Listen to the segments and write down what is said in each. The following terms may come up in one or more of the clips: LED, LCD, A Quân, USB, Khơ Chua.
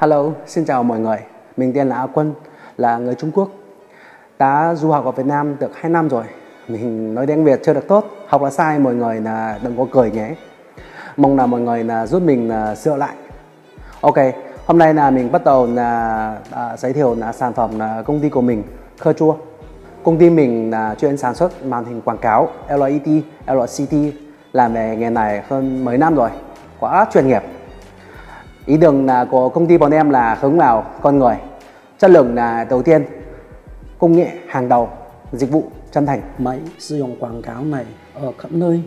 Hello, xin chào mọi người. Mình tên là A Quân, là người Trung Quốc. Đã du học ở Việt Nam được 2 năm rồi. Mình nói tiếng Việt chưa được tốt, học là sai, mọi người là đừng có cười nhé. Mong là mọi người là giúp mình sửa lại. Ok, hôm nay là mình bắt đầu là giới thiệu là sản phẩm là công ty của mình, Khơ Chua. Công ty mình là chuyên sản xuất màn hình quảng cáo LED, LCD, làm về nghề này hơn mấy năm rồi, quá chuyên nghiệp. Ý tưởng là của công ty bọn em là hướng vào con người, chất lượng là đầu tiên, công nghệ hàng đầu, dịch vụ chân thành. Máy sử dụng quảng cáo này ở khắp nơi,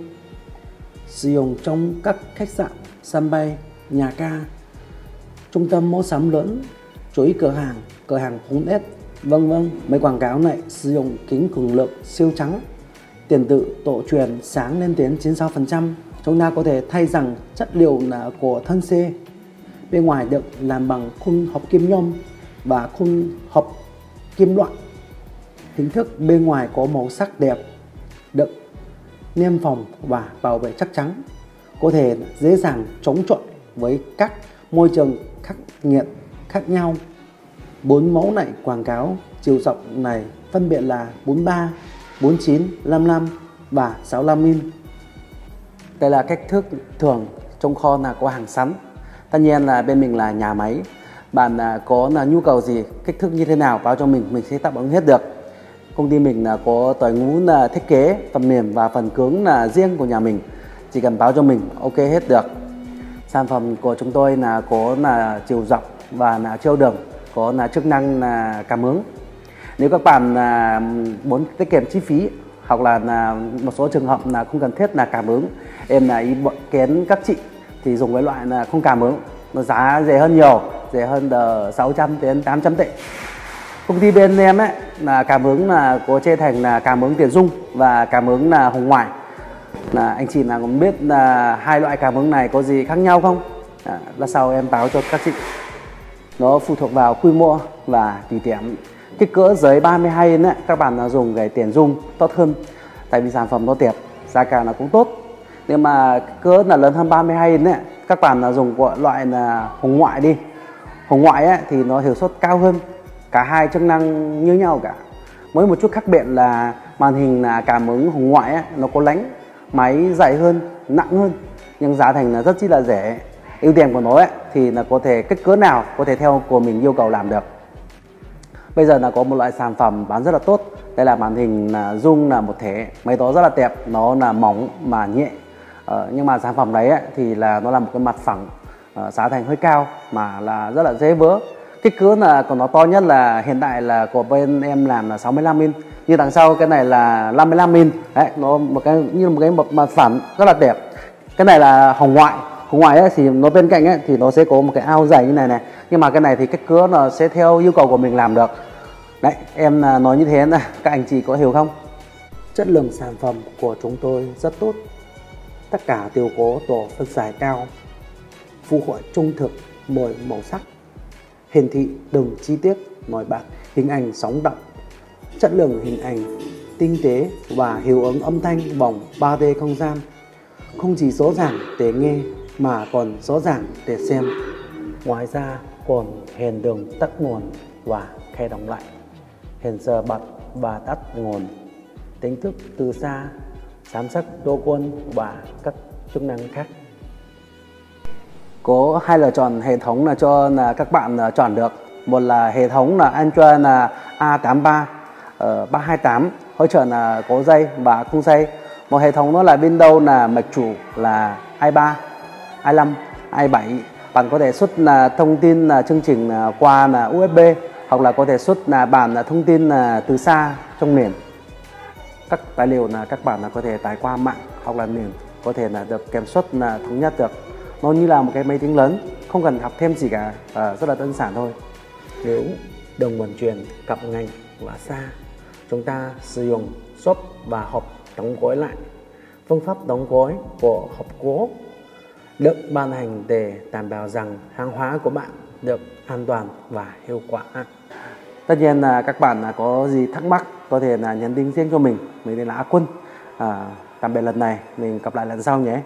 sử dụng trong các khách sạn, sân bay, nhà ga, trung tâm mua sắm lớn, chuỗi cửa hàng 4S, vân vân. Máy quảng cáo này sử dụng kính cường lực siêu trắng, tiền tự tổ truyền sáng lên đến 96%. Chúng ta có thể thay rằng chất liệu là của thân xe. Bên ngoài được làm bằng khung hợp kim nhôm và khung hợp kim loại. Hình thức bên ngoài có màu sắc đẹp, được niêm phòng và bảo vệ chắc chắn, có thể dễ dàng chống chọi với các môi trường khắc nghiệt khác nhau. 4 mẫu này quảng cáo chiều rộng này phân biệt là 43, 49, 55 và 65 mm. Đây là kích thước thường trong kho là có hàng sẵn. Tất nhiên là bên mình là nhà máy, bạn có là nhu cầu gì, kích thước như thế nào báo cho mình sẽ đáp ứng hết được. Công ty mình là có đội ngũ là thiết kế, phần mềm và phần cứng là riêng của nhà mình, chỉ cần báo cho mình ok hết được. Sản phẩm của chúng tôi là có là chiều dọc và là chiều đường, có là chức năng là cảm ứng. Nếu các bạn là muốn tiết kiệm chi phí hoặc là một số trường hợp là không cần thiết là cảm ứng, em là ý kiến các chị thì dùng cái loại là không cảm ứng, nó giá rẻ hơn nhiều, rẻ hơn 600 đến 800 tệ. Công ty bên em ấy là cảm ứng là có chia thành là cảm ứng tiền dung và cảm ứng là hồng ngoại. Là anh chị là cũng biết là hai loại cảm ứng này có gì khác nhau không? Là sau em báo cho các chị. Nó phụ thuộc vào quy mô và tỷ điểm. Kích cỡ dưới 32 ấy, các bạn là dùng cái tiền dung tốt hơn, tại vì sản phẩm nó đẹp, giá cả nó cũng tốt. Nếu mà cỡ là lớn hơn 32 đấy, các bạn là dùng của loại là hồng ngoại đi. Hồng ngoại ấy, thì nó hiệu suất cao hơn, cả hai chức năng như nhau cả. Mới một chút khác biệt là màn hình là cảm ứng hồng ngoại ấy, nó có lánh, máy dày hơn, nặng hơn, nhưng giá thành là rất chi là rẻ. Ưu điểm của nó ấy, thì là có thể kích cỡ nào có thể theo của mình yêu cầu làm được. Bây giờ là có một loại sản phẩm bán rất là tốt, đây là màn hình là zoom là một thể, máy đó rất là đẹp, nó là mỏng mà nhẹ. Nhưng mà sản phẩm đấy ấy, thì là nó là một cái mặt phẳng, giá thành hơi cao mà là rất là dễ vỡ. Kích cỡ là còn nó to nhất là hiện tại là của bên em làm là 65 mm, như đằng sau cái này là 55 mm. Đấy, nó một cái như một cái mặt phẳng rất là đẹp. Cái này là hồng ngoại. Hồng ngoại ấy, thì nó bên cạnh ấy, thì nó sẽ có một cái ao dày như này này. Nhưng mà cái này thì kích cỡ nó sẽ theo yêu cầu của mình làm được. Đấy, em nói như thế là các anh chị có hiểu không? Chất lượng sản phẩm của chúng tôi rất tốt. Tất cả đều có độ phân giải cao, phù hợp trung thực mọi màu sắc, hiển thị đồng chi tiết nổi bật, hình ảnh sóng động, chất lượng hình ảnh tinh tế và hiệu ứng âm thanh vòng 3D không gian, không chỉ rõ ràng để nghe mà còn rõ ràng để xem. Ngoài ra còn hẹn đường tắt nguồn và khe đóng lại, hẹn giờ bật và tắt nguồn, tính thức từ xa, giám sát đô quân và các chức năng khác. Có hai lựa chọn hệ thống là cho là các bạn chọn được. Một là hệ thống là Android là A83 328 hỗ trợ là có dây và không dây. Một hệ thống đó là Windows là mạch chủ là i3, i5, i7. Bạn có thể xuất là thông tin là chương trình qua là USB hoặc là có thể xuất là bản là thông tin là từ xa trong nền. Các tài liệu là các bạn là có thể tải qua mạng hoặc là nền có thể là được kiểm soát là thống nhất được. Nó như là một cái máy tính lớn, không cần học thêm gì cả, rất là đơn giản thôi. Nếu đồng vận chuyển cặp ngành và xa, chúng ta sử dụng shop và hộp đóng gói lại. Phương pháp đóng gói của hộp gỗ được ban hành để đảm bảo rằng hàng hóa của bạn được an toàn và hiệu quả. Tất nhiên là các bạn là có gì thắc mắc có thể là nhắn tin riêng cho mình. Mình tên là A Quân. Tạm biệt lần này, mình gặp lại lần sau nhé.